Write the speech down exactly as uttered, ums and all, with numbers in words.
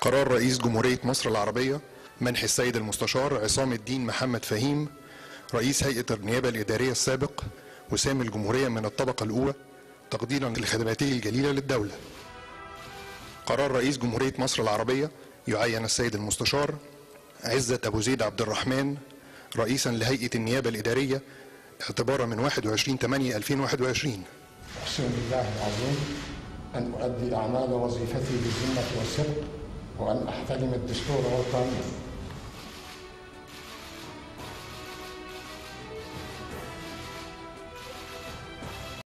قرار رئيس جمهورية مصر العربية منح السيد المستشار عصام الدين محمد فهيم رئيس هيئة النيابة الإدارية السابق وسام الجمهورية من الطبقة الأولى تقديرا لخدماته الجليلة للدولة. قرار رئيس جمهورية مصر العربية يعين السيد المستشار عزة أبو زيد عبد الرحمن رئيسا لهيئة النيابة الإدارية اعتبارا من واحد وعشرين ثمانية ألفين وواحد وعشرين. أقسم بالله العظيم أن أؤدي أعمال وظيفتي بالذمة والصدق، وأن أحترم الدستور والقانون.